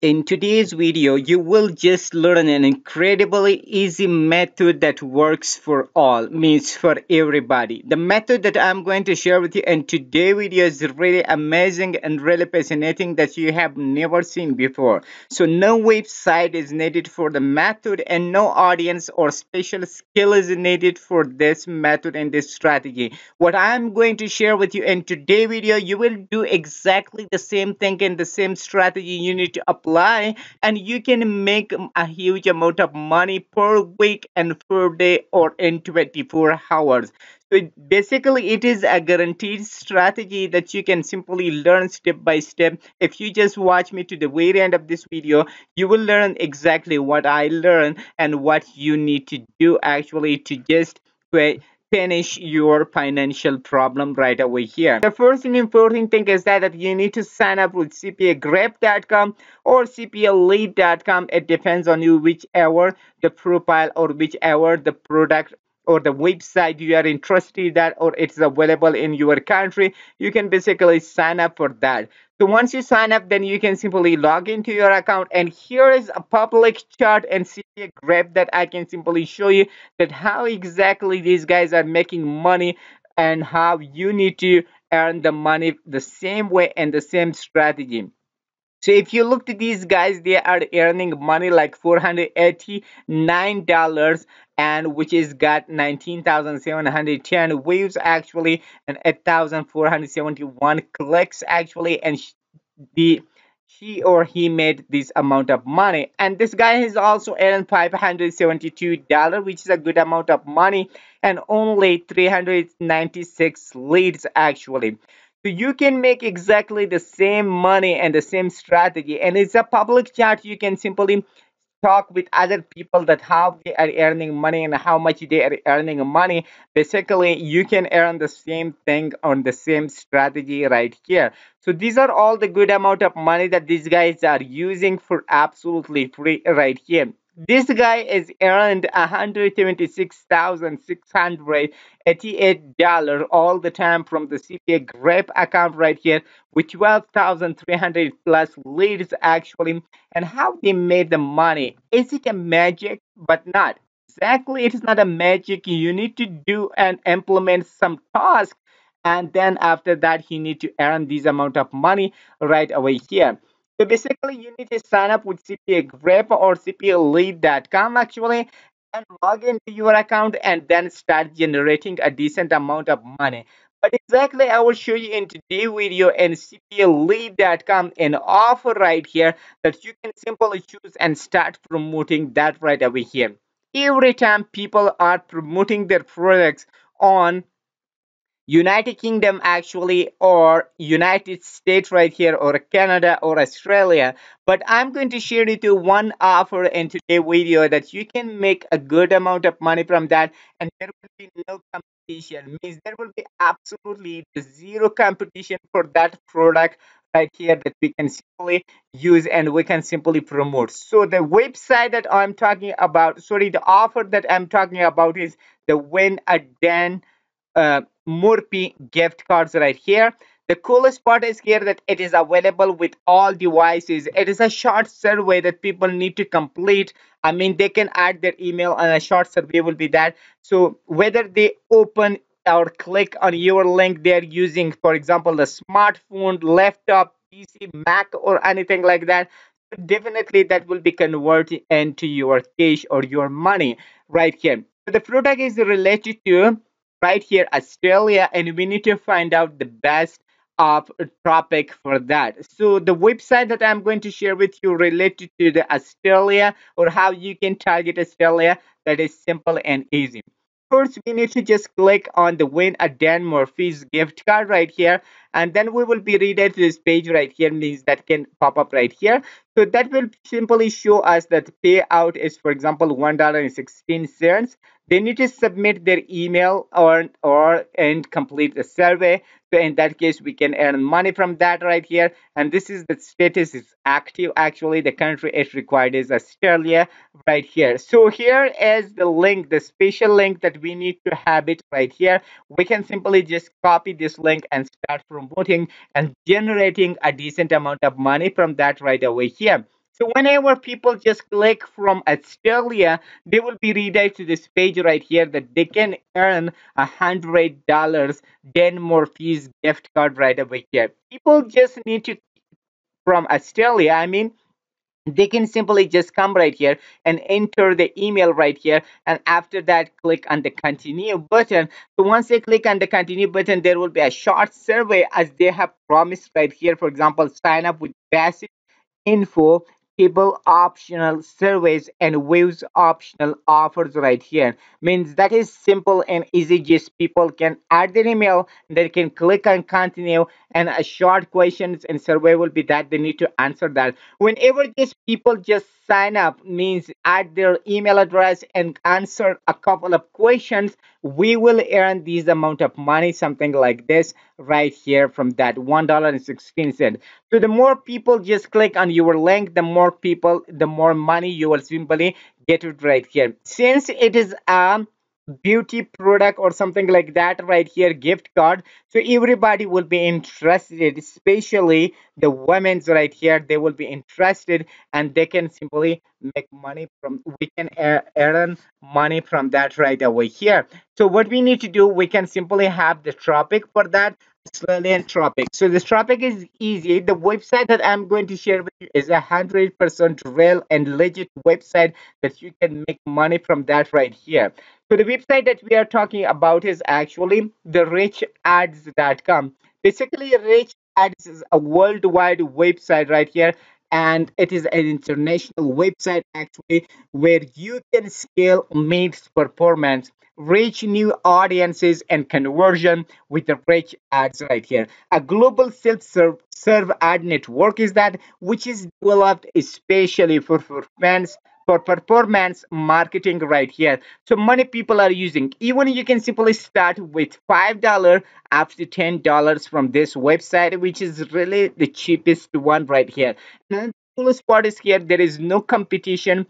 In today's video, you will just learn an incredibly easy method that works for all, means for everybody. The method that I'm going to share with you in today's video is really amazing and really fascinating that you have never seen before. So no website is needed for the method and no audience or special skill is needed for this method and this strategy. What I'm going to share with you in today's video, you will do exactly the same thing and the same strategy you need to apply. And you can make a huge amount of money per week and per day or in 24 hours. So basically, it is a guaranteed strategy that you can simply learn step by step. If you just watch me to the very end of this video, you will learn exactly what I learned and what you need to do actually to just finish your financial problem right away here. The first and important thing is that you need to sign up with CPAGrip.com or CPALead.com. It depends on you whichever the profile or whichever the product or the website you are interested in that or it's available in your country. You can basically sign up for that. So once you sign up, then you can simply log into your account, and here is a public chart and CPAGrip that I can simply show you that how exactly these guys are making money and how you need to earn the money the same way and the same strategy. So if you look at these guys, they are earning money like $489 and which is got 19,710 views actually and 8,471 clicks actually, and she or he made this amount of money. And this guy has also earned $572, which is a good amount of money, and only 396 leads actually. So you can make exactly the same money and the same strategy, and it's a public chart. You can simply talk with other people that how they are earning money and how much they are earning money. Basically, you can earn the same thing on the same strategy right here. So these are all the good amount of money that these guys are using for absolutely free right here. This guy has earned $176,688 all the time from the CPAGrip account right here with 12,300 plus leads actually. And how they made the money. Is it a magic? But not exactly. It is not a magic. You need to do and implement some tasks, and then after that you need to earn this amount of money right away here. So basically, you need to sign up with CPAGrip or CPALead.com actually and log into your account and then start generating a decent amount of money. But exactly, I will show you in today's video in CPALead.com an offer right here that you can simply choose and start promoting that right away here. Every time people are promoting their products on United Kingdom actually or United States right here or Canada or Australia, but I'm going to share with you one offer in today's video that you can make a good amount of money from that, and there will be no competition. Means there will be absolutely zero competition for that product right here that we can simply use and we can simply promote. So the website that I'm talking about, sorry, the offer that I'm talking about is the WinADen Murphy gift cards right here. The coolest part is here that it is available with all devices. It is a short survey that people need to complete. I mean, they can add their email and a short survey will be that. So whether they open or click on your link they're using, for example, the smartphone, laptop, PC, Mac or anything like that, definitely that will be converted into your cash or your money right here. So the product is related to right here Australia, and we need to find out the best of topic for that. So the website that I'm going to share with you related to the Australia or how you can target Australia, that is simple and easy. First, we need to just click on the WinADen Murphy's gift card right here, and then we will be read to this page right here, means that can pop up right here. So that will simply show us that payout is, for example, $1.16. They need to submit their email and complete the survey. So in that case, we can earn money from that right here. And this is the status is active. Actually, the country it required is Australia right here. So here is the link, the special link that we need to have it right here. We can simply just copy this link and start promoting and generating a decent amount of money from that right away here. So whenever people just click from Australia, they will be redirected to this page right here that they can earn $100 Dan Murphy's gift card right over here. People just need to, from Australia, I mean, they can simply just come right here and enter the email right here, and after that click on the continue button. So once they click on the continue button, there will be a short survey as they have promised right here. For example, sign up with basic info, table optional surveys, and views optional offers right here. Means that is simple and easy. Just people can add their email, they can click on continue, and a short questions and survey will be that they need to answer that. Whenever these people just sign up, means add their email address and answer a couple of questions, we will earn these amount of money, something like this right here from that $1.16. So the more people just click on your link, the more people, the more money you will simply get it right here. Since it is a beauty product or something like that right here, gift card, so everybody will be interested, especially the women's right here. They will be interested and they can simply make money from, we can earn money from that right away here. So what we need to do, we can simply have the topic for that, Australian topic. So this topic is easy. The website that I'm going to share with you is 100% real and legit website that you can make money from that right here. So the website that we are talking about is actually the richads.com. Basically, RichAds is a worldwide website right here, and it is an international website actually where you can scale meets performance, reach new audiences, and conversion with the RichAds right here. A global self-serve ad network is that which is developed especially for performance marketing right here. So many people are using, even you can simply start with $5 up to $10 from this website, which is really the cheapest one right here. And the coolest part is here, there is no competition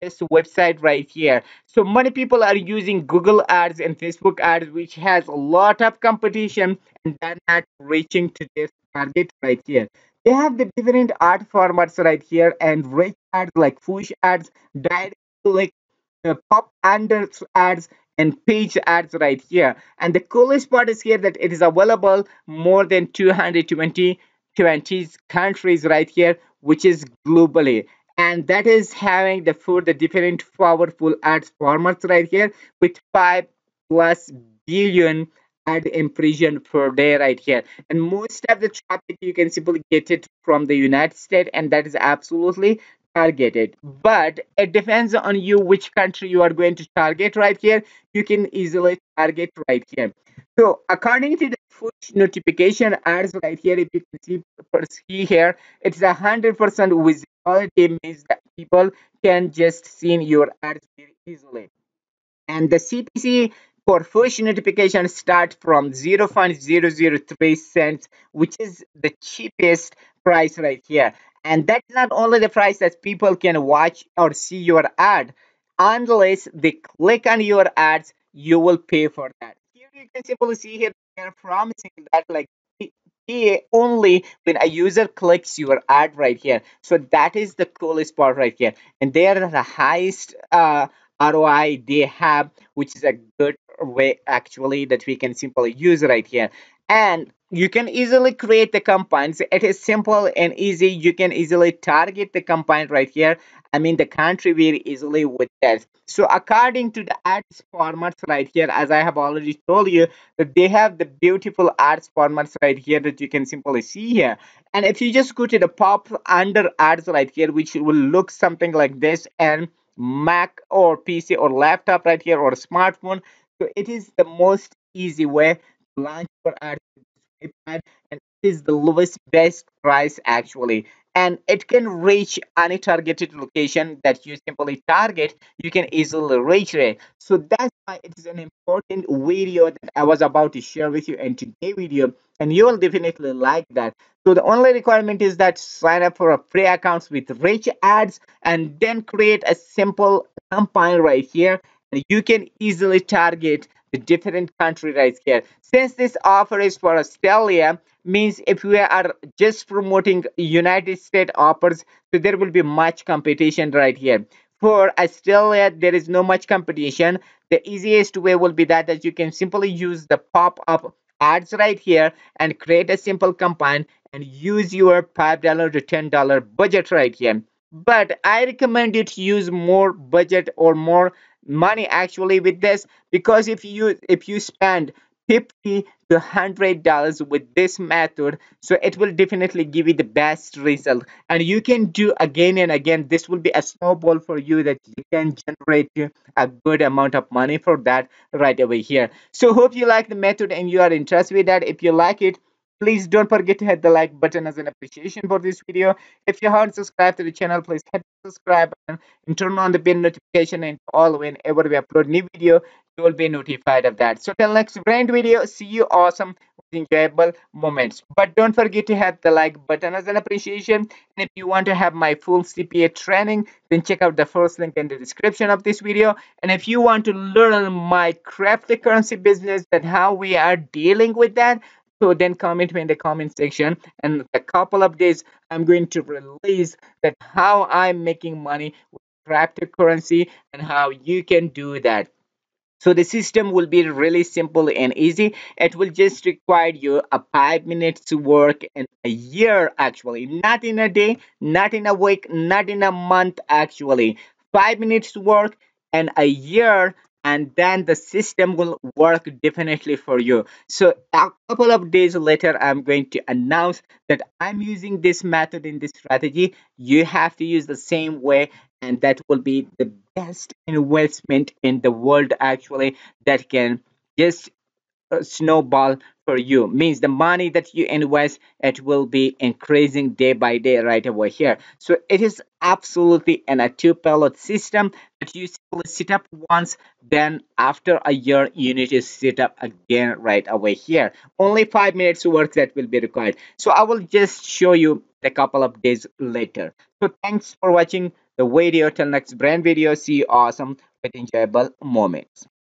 this website right here. So many people are using Google ads and Facebook ads, which has a lot of competition, and they're not reaching to their target right here. They have the different ad formats right here and rich ads like push ads, direct click, pop under ads, and page ads right here. And the coolest part is here that it is available more than 220 countries right here, which is globally. And that is having the for the different powerful ads formats right here with 5+ billion ad impression per day right here. And most of the traffic you can simply get it from the United States, and that is absolutely targeted, but it depends on you which country you are going to target right here. You can easily target right here. So according to the push notification ads right here, if you can see here, it's 100% visibility, means that people can just see your ads very easily. And the CPC for push notifications start from 0.003 cents, which is the cheapest price right here. And that's not only the price that people can watch or see your ad. Unless they click on your ads, you will pay for that. Here you can simply see here they're promising that like CPA only when a user clicks your ad right here. So that is the coolest part right here. And they are the highest ROI they have, which is a good way actually that we can simply use right here. And you can easily create the campaigns. It is simple and easy. You can easily target the campaign right here. I mean the country very easily with that. So according to the ads formats right here, as I have already told you, that they have the beautiful ads formats right here that you can simply see here. And if you just go to the pop under ads right here, which will look something like this, and Mac or PC or laptop right here or smartphone. So it is the most easy way to launch your ads, and it is the lowest best price actually, and it can reach any targeted location that you simply target. You can easily reach it. So that's why it is an important video that I was about to share with you in today's video, and you will definitely like that. So the only requirement is that sign up for a free account with RichAds and then create a simple campaign right here. You can easily target the different country right here. Since this offer is for Australia, means if we are just promoting United States offers, so there will be much competition right here. For Australia, there is no much competition. The easiest way will be that you can simply use the pop-up ads right here and create a simple campaign and use your $5 to $10 budget right here. But I recommend you to use more budget or more money actually with this, because if you spend $50 to $100 with this method, so it will definitely give you the best result, and you can do again and again. This will be a snowball for you that you can generate a good amount of money for that right away here. So hope you like the method and you are interested with that. If you like it, please don't forget to hit the like button as an appreciation for this video. If you haven't subscribed to the channel, please hit the subscribe button and turn on the bell notification, and whenever we upload new video, you will be notified of that. So till next brand video, see you awesome with enjoyable moments. But don't forget to hit the like button as an appreciation. And if you want to have my full CPA training, then check out the first link in the description of this video. And if you want to learn my cryptocurrency business and how we are dealing with that, so then comment me in the comment section, and in a couple of days I'm going to release that how I'm making money with cryptocurrency and how you can do that. So the system will be really simple and easy. It will just require you a 5 minutes work in a year actually, not in a day, not in a week, not in a month actually. 5 minutes work and a year, and then the system will work definitely for you. So a couple of days later, I'm going to announce that I'm using this method in this strategy. You have to use the same way, and that will be the best investment in the world actually, that can just snowball for you. Means the money that you invest, it will be increasing day by day right over here. So it is absolutely in a two-pallet system that you simply set up once, then after a year you need to set up again right away here. Only 5 minutes work that will be required. So I will just show you a couple of days later. So thanks for watching the video. Till next brand video, see you awesome with enjoyable moments.